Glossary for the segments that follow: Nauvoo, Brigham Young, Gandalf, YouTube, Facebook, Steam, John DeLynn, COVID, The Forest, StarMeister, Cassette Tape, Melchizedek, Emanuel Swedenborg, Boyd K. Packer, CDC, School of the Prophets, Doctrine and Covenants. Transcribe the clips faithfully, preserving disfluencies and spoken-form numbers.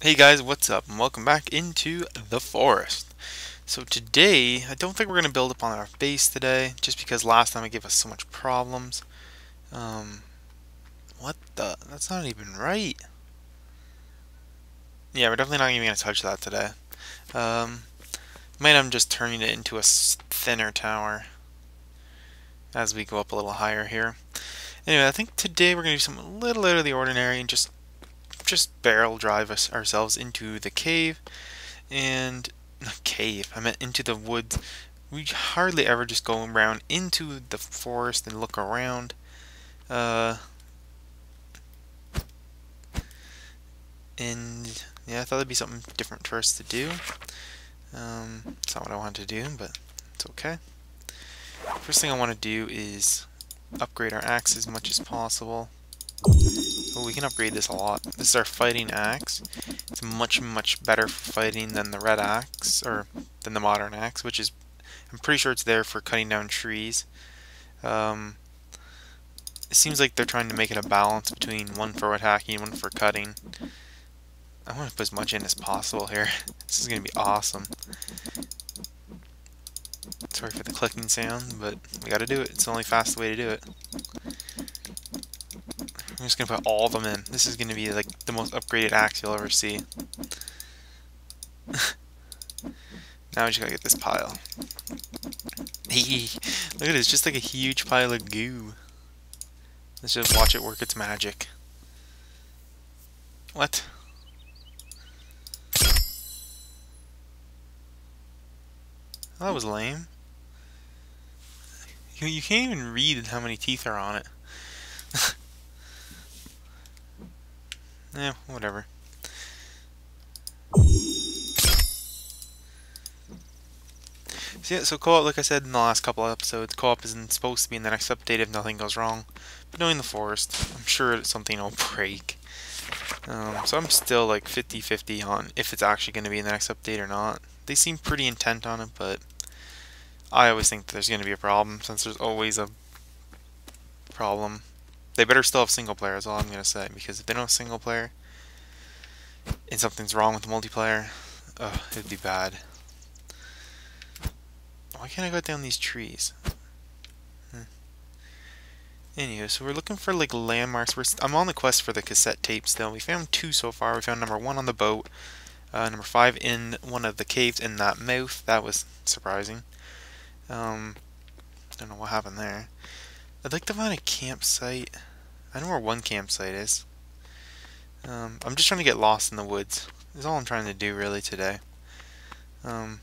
Hey guys, what's up, and welcome back into The Forest. So today, I don't think we're going to build upon our base today, just because last time it gave us so much problems. Um, what the? That's not even right. Yeah, we're definitely not even going to touch that today. Um, might I'm just turning it into a thinner tower as we go up a little higher here. Anyway, I think today we're going to do something a little out of the ordinary and just just barrel drive us ourselves into the cave and not cave I meant into the woods. We hardly ever just go around into the forest and look around. Uh, and yeah, I thought that'd be something different for us to do. Um, it's not what I wanted to do, but it's okay. First thing I want to do is upgrade our axe as much as possible. Oh, we can upgrade this a lot. This is our fighting axe. It's much, much better for fighting than the red axe, or than the modern axe, which is, I'm pretty sure it's there for cutting down trees. Um, it seems like they're trying to make it a balance between one for attacking and one for cutting. I want to put as much in as possible here. This is going to be awesome. Sorry for the clicking sound, but we got to do it. It's the only fast way to do it. I'm just going to put all of them in. This is going to be like the most upgraded axe you'll ever see. Now we just got to get this pile. Look at this, just like a huge pile of goo. Let's just watch it work its magic. What? Oh, that was lame. You, you can't even read how many teeth are on it. Eh, whatever. So yeah, so co-op, like I said in the last couple of episodes, co-op isn't supposed to be in the next update if nothing goes wrong. But knowing the forest, I'm sure something will break. Um, so I'm still like fifty fifty on if it's actually going to be in the next update or not. They seem pretty intent on it, but I always think that there's going to be a problem, since there's always a problem. They better still have single player, is all I'm going to say, because if they don't have single player and something's wrong with the multiplayer, ugh, it'd be bad. Why can't I go down these trees? Hmm. Anyway, so we're looking for like landmarks. We're st I'm on the quest for the cassette tape still. We found two so far. We found number one on the boat, uh, number five in one of the caves in that mouth. That was surprising. Um, don't know what happened there. I'd like to find a campsite. I know where one campsite is. Um, I'm just trying to get lost in the woods. That's all I'm trying to do really today. Um,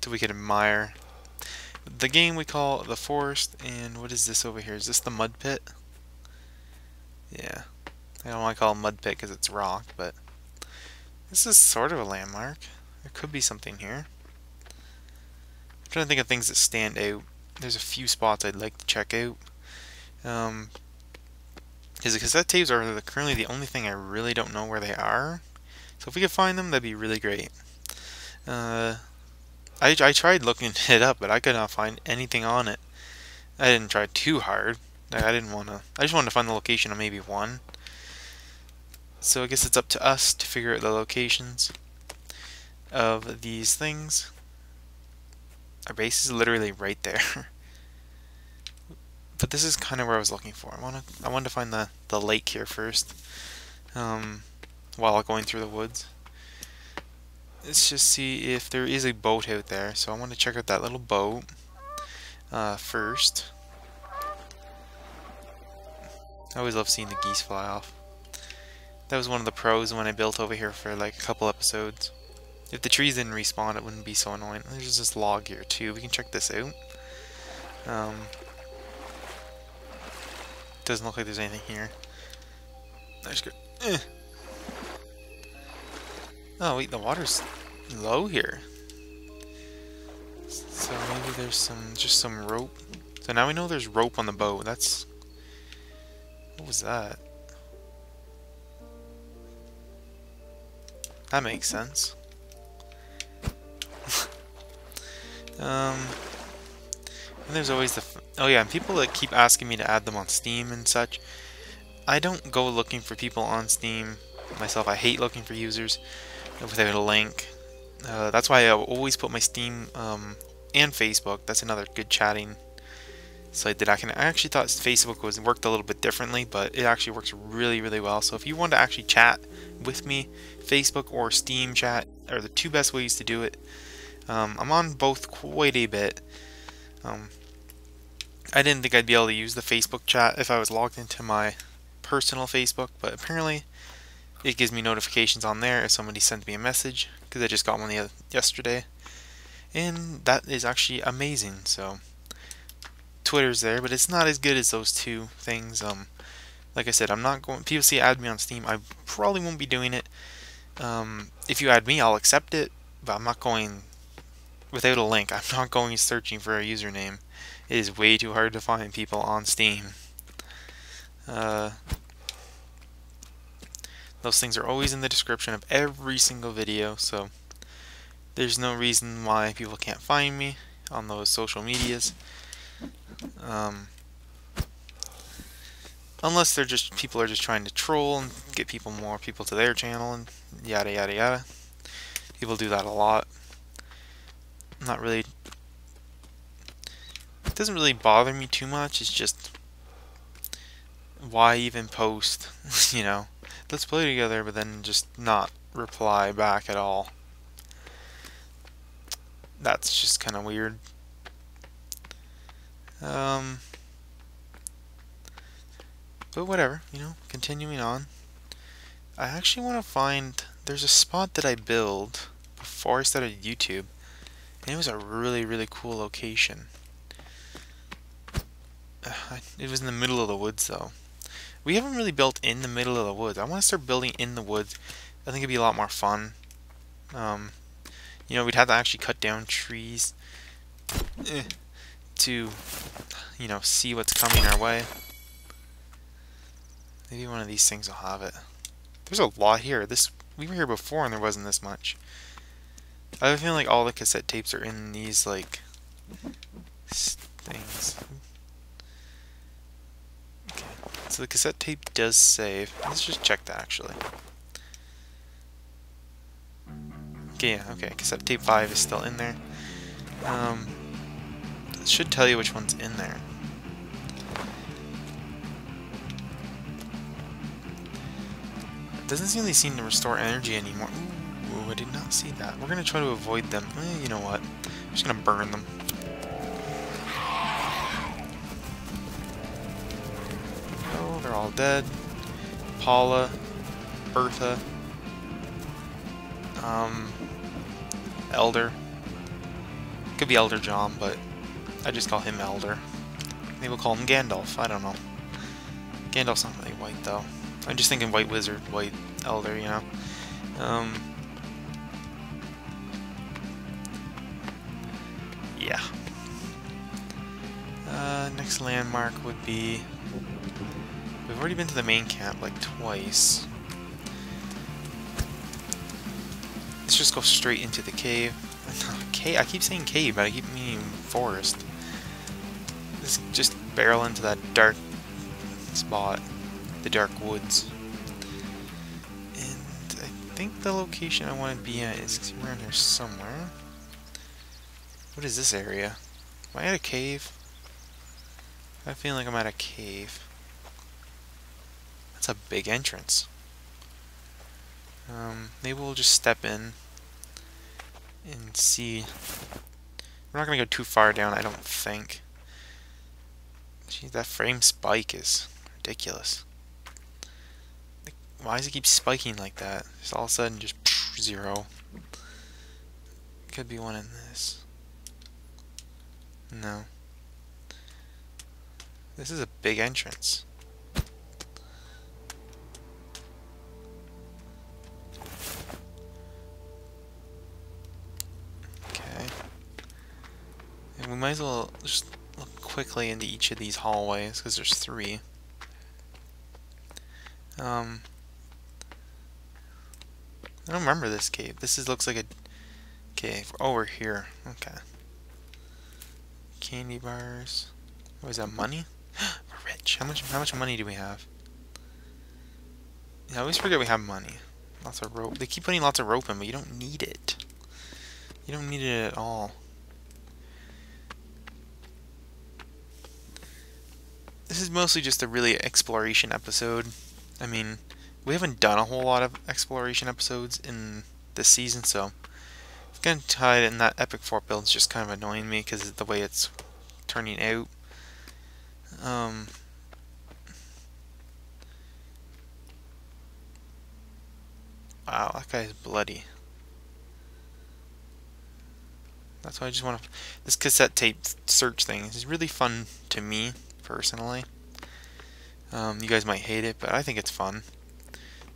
so we could admire the game we call The Forest. And what is this over here? Is this the mud pit? Yeah. I don't want to call it mud pit because it's rock, but this is sort of a landmark. There could be something here. I'm trying to think of things that stand out. There's a few spots I'd like to check out. Um, because the cassette tapes are currently the only thing I really don't know where they are. So if we could find them, that'd be really great. Uh, I, I tried looking it up, but I could not find anything on it. I didn't try too hard. Like, I didn't want to. I just wanted to find the location of maybe one. So I guess it's up to us to figure out the locations of these things. Our base is literally right there. But this is kind of where I was looking for. I want to I wanted to find the, the lake here first, um, while going through the woods. Let's just see if there is a boat out there. So I want to check out that little boat uh, first. I always love seeing the geese fly off. That was one of the pros when I built over here for like a couple episodes. If the trees didn't respawn, it wouldn't be so annoying. There's this log here, too. We can check this out. Um, doesn't look like there's anything here. I just go, eh. Oh, wait, the water's low here. So maybe there's some, just some rope. So now we know there's rope on the boat. That's... What was that? That makes sense. Um, and there's always the, f oh yeah, and people that keep asking me to add them on Steam and such. I don't go looking for people on Steam myself. I hate looking for users without a link. Uh, that's why I always put my Steam um, and Facebook. That's another good chatting site that I can. I actually thought Facebook was worked a little bit differently, but it actually works really, really well. So if you want to actually chat with me, Facebook or Steam chat are the two best ways to do it. Um, I'm on both quite a bit. Um, I didn't think I'd be able to use the Facebook chat if I was logged into my personal Facebook, but apparently it gives me notifications on there if somebody sends me a message, because I just got one the other, yesterday, and that is actually amazing. So Twitter's there, but it's not as good as those two things. Um, like I said, I'm not going. People see add me on Steam. I probably won't be doing it. Um, if you add me, I'll accept it, but I'm not going without a link. I'm not going searching for a username. It is way too hard to find people on Steam. Uh, those things are always in the description of every single video, so there's no reason why people can't find me on those social medias. Um, unless they're just people are just trying to troll and get people more people to their channel and yada yada yada. People do that a lot. Not really. It doesn't really bother me too much. It's just, why even post, you know, let's play together, but then just not reply back at all. That's just kind of weird. Um, but whatever, you know, continuing on. I actually want to find, there's a spot that I built before I started YouTube, and it was a really, really cool location. Uh, it was in the middle of the woods, though. We haven't really built in the middle of the woods. I want to start building in the woods. I think it'd be a lot more fun. Um, you know, we'd have to actually cut down trees eh, to, you know, see what's coming our way. Maybe one of these things will have it. There's a lot here. This we were here before and there wasn't this much. I have a feeling like all the cassette tapes are in these, like, things. So the cassette tape does save. Let's just check that, actually. Okay, yeah, okay. Cassette tape five is still in there. Um, it should tell you which one's in there. It doesn't really seem to restore energy anymore. Ooh, I did not see that. We're going to try to avoid them. Eh, you know what? I'm just going to burn them. All dead. Paula, Bertha, um, Elder. Could be Elder John, but I just call him Elder. Maybe we'll call him Gandalf. I don't know. Gandalf's not really white, though. I'm just thinking White Wizard, White Elder, you know. Um, yeah. Uh, next landmark would be. We've already been to the main camp like twice. Let's just go straight into the cave. Cave. I keep saying cave, but I keep meaning forest. Let's just barrel into that dark spot, the dark woods. And I think the location I want to be at is around here somewhere. What is this area? Am I at a cave? I feel like I'm at a cave. That's a big entrance. Um, maybe we'll just step in and see. We're not going to go too far down, I don't think. Gee, that frame spike is ridiculous. Like, why does it keep spiking like that? Just all of a sudden, just zero. Could be one in this. No. This is a big entrance. We might as well just look quickly into each of these hallways, because there's three. Um, I don't remember this cave. This is, looks like a cave. Oh, we're here. Okay. Candy bars. What is that, money? We're rich. How much, how much money do we have? Yeah, I always forget we have money. Lots of rope. They keep putting lots of rope in, but you don't need it. You don't need it at all. This is mostly just a really exploration episode. I mean, we haven't done a whole lot of exploration episodes in this season, so it's kind of tied in that epic fort build is just kind of annoying me because of the way it's turning out. Um... Wow, that guy's bloody. That's why I just want to... This cassette tape search thing is really fun to me, personally. Um, you guys might hate it, but I think it's fun.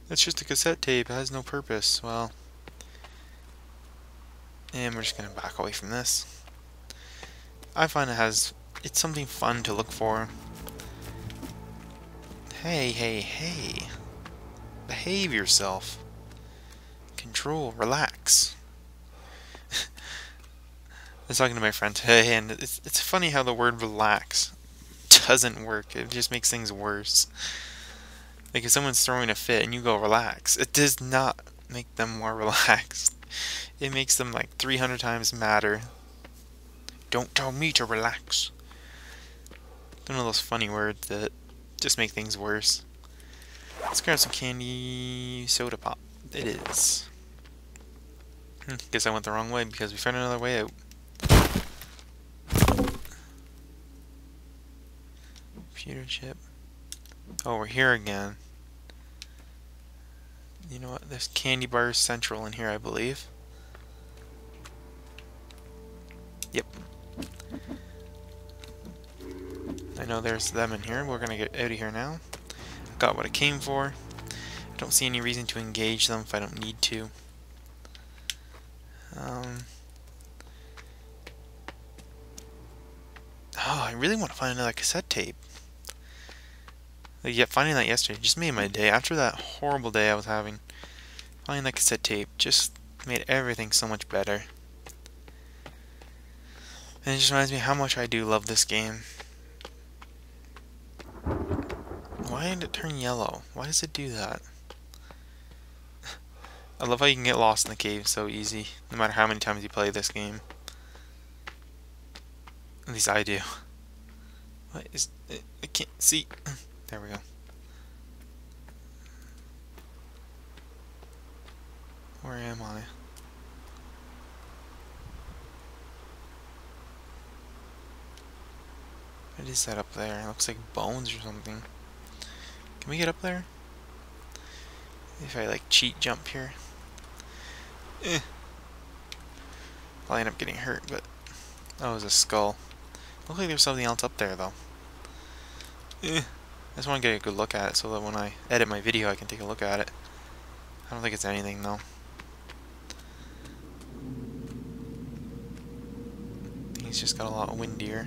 It's just a cassette tape. It has no purpose. Well... And we're just going to back away from this. I find it has... It's something fun to look for. Hey, hey, hey. Behave yourself. Control, relax. I was talking to my friend today, and it's, it's funny how the word relax doesn't work. It just makes things worse. Like if someone's throwing a fit and you go relax, it does not make them more relaxed. It makes them like three hundred times madder. Don't tell me to relax. It's one of those funny words that just make things worse. Let's grab some candy soda pop. It is. Hmm, guess I went the wrong way because we found another way out. Computer chip. Oh, we're here again. You know what? There's candy bars central in here, I believe. Yep. I know there's them in here. We're gonna get out of here now. Got what I came for. I don't see any reason to engage them if I don't need to. Um, oh, I really want to find another cassette tape. Like, yeah, finding that yesterday just made my day. After that horrible day I was having, finding that cassette tape just made everything so much better. And it just reminds me how much I do love this game. Why did it turn yellow? Why does it do that? I love how you can get lost in the cave so easy, no matter how many times you play this game. At least I do. What is it? I can't see. There we go. Where am I? What is that up there? It looks like bones or something. Can we get up there? If I like cheat jump here. Eh. I'll end up getting hurt, but that was a skull. Looks like there's something else up there though. Eh. I just want to get a good look at it so that when I edit my video I can take a look at it. I don't think it's anything though. He's just got a lot windier.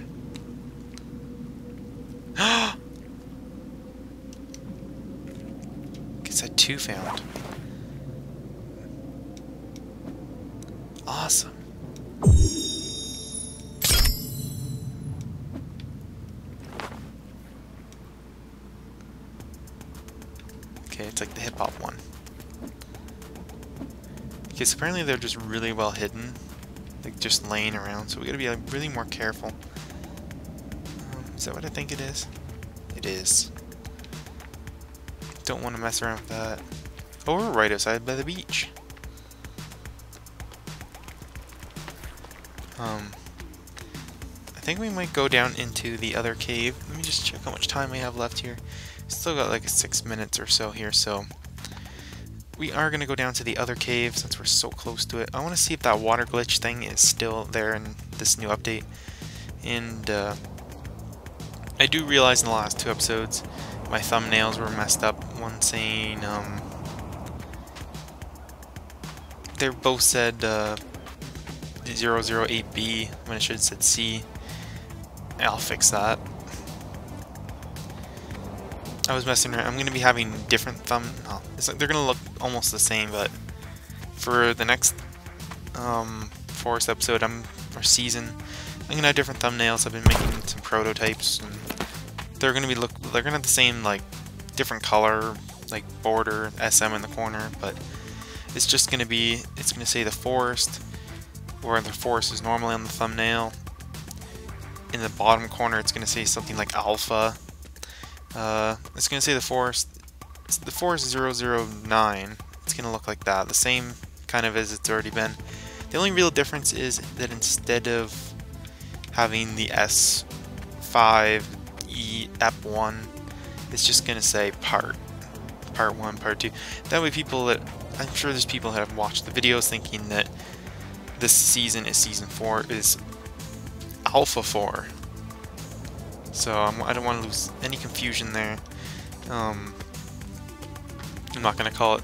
Ah! Cassette two found. Awesome. Okay, it's like the hip hop one. Because apparently they're just really well hidden, like just laying around. So we gotta be like really more careful. Um, is that what I think it is? It is. Don't want to mess around with that. Oh, we're right outside by the beach. Um, I think we might go down into the other cave. Let me just check how much time we have left here. Still got like six minutes or so here, so we are gonna go down to the other cave since we're so close to it. I want to see if that water glitch thing is still there in this new update. And uh, I do realize in the last two episodes, my thumbnails were messed up. One saying, um, they both said uh, zero zero eight B when it should have said C. I'll fix that. I was messing around. I'm going to be having different thumbnails. It's like they're going to look almost the same, but for the next um, Forest episode I'm, or season, I'm going to have different thumbnails. I've been making some prototypes. And they're gonna be look. They're gonna have the same like different color like border S M in the corner, but it's just gonna be, it's gonna say The Forest, where The Forest is normally on the thumbnail. In the bottom corner, it's gonna say something like Alpha. Uh, it's gonna say The Forest, it's The Forest zero zero nine. It's gonna look like that, the same kind of as it's already been. The only real difference is that instead of having the S five E E P one, it's just gonna say part, part one, part two. That way people that, I'm sure there's people that have watched the videos thinking that this season is season four, is Alpha four. So I'm, I don't want to lose any confusion there. Um, I'm not gonna call it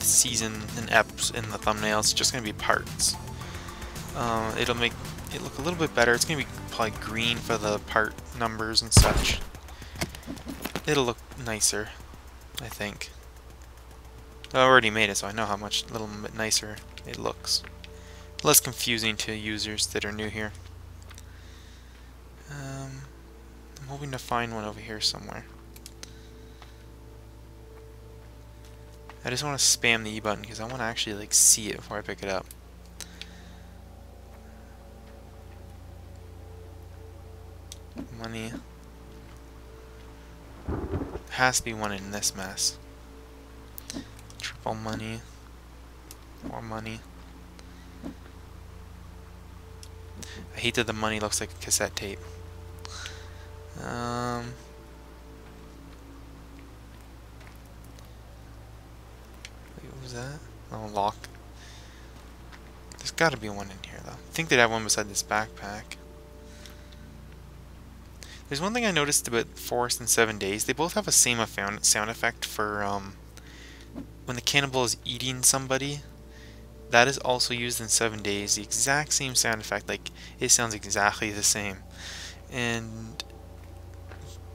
season and eps in the thumbnail, it's just gonna be parts. Um, it'll make it look a little bit better. It's gonna be probably green for the part numbers and such. It'll look nicer, I think. I already made it, so I know how much a little bit nicer it looks. Less confusing to users that are new here. Um, I'm hoping to find one over here somewhere. I just want to spam the E button because I want to actually like see it before I pick it up. Money. Has to be one in this mess. Triple money. More money. I hate that the money looks like a cassette tape. Um... that? Oh, lock. There's gotta be one in here, though. I think they'd have one beside this backpack. There's one thing I noticed about Forest and Seven Days. They both have a same sound effect for, um... when the cannibal is eating somebody. That is also used in Seven Days. The exact same sound effect. Like, it sounds exactly the same. And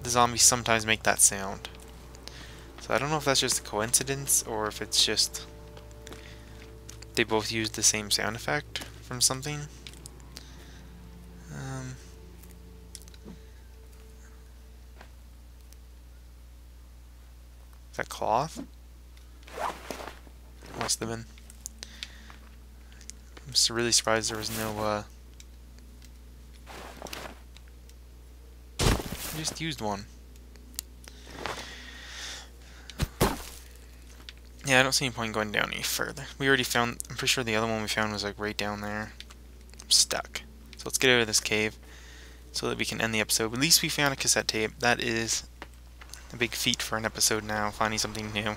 the zombies sometimes make that sound. So I don't know if that's just a coincidence, or if it's just they both used the same sound effect from something. Um, is that cloth? Must have been. I'm just really surprised there was no, uh... I just used one. Yeah, I don't see any point going down any further. We already found, I'm pretty sure the other one we found was like right down there. I'm stuck. So let's get out of this cave so that we can end the episode. At least we found a cassette tape. That is a big feat for an episode now, finding something new.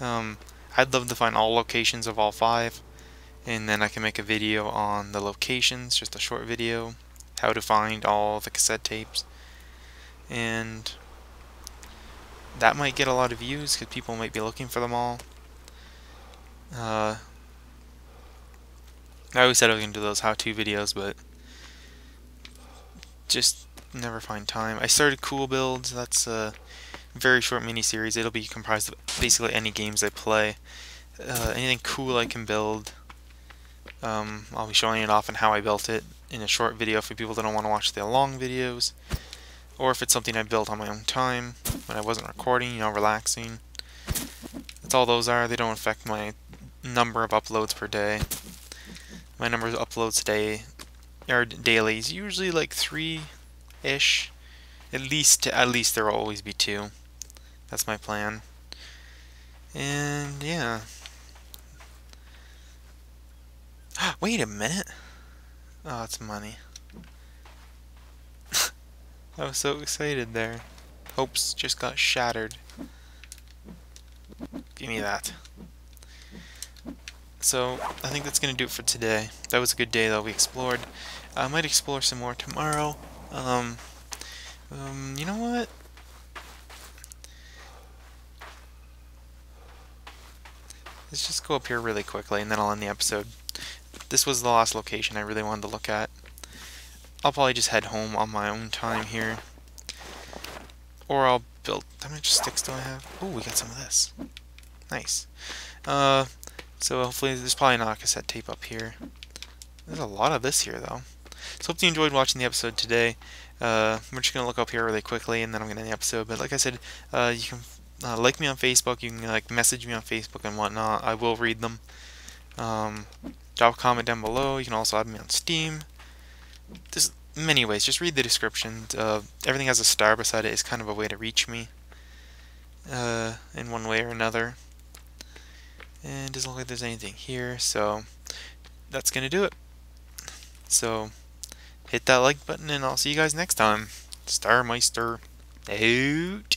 Um, I'd love to find all locations of all five, and then I can make a video on the locations, just a short video, how to find all the cassette tapes. And that might get a lot of views because people might be looking for them all. Uh, I always said I was going to do those how-to videos, but just never find time. I started Cool Builds. That's a very short mini-series. It'll be comprised of basically any games I play. Uh, anything cool I can build. Um, I'll be showing it off and how I built it in a short video for people that don't want to watch the long videos. Or if it's something I built on my own time, when I wasn't recording, you know, relaxing. That's all those are. They don't affect my number of uploads per day. My number of uploads today, or daily, is usually like three-ish. At least, at least there will always be two. That's my plan. And, yeah. Wait a minute. Oh, it's money. I was so excited there. Hopes just got shattered. Give me that. So, I think that's going to do it for today. That was a good day, though. We explored. I might explore some more tomorrow. Um, um, you know what? Let's just go up here really quickly, and then I'll end the episode. This was the last location I really wanted to look at. I'll probably just head home on my own time here. Or I'll build... How much sticks do I have? Oh, we got some of this. Nice. Uh, so hopefully there's probably not a cassette tape up here. There's a lot of this here, though. So hope you enjoyed watching the episode today. Uh, we're just going to look up here really quickly, and then I'm going to end the episode. But like I said, uh, you can uh, like me on Facebook. You can like message me on Facebook and whatnot. I will read them. Um, drop a comment down below. You can also add me on Steam. There's many ways. Just read the description. Uh, everything has a star beside it. It's kind of a way to reach me uh, in one way or another. And it doesn't look like there's anything here, so that's gonna do it. So hit that like button, and I'll see you guys next time. StarMeister out.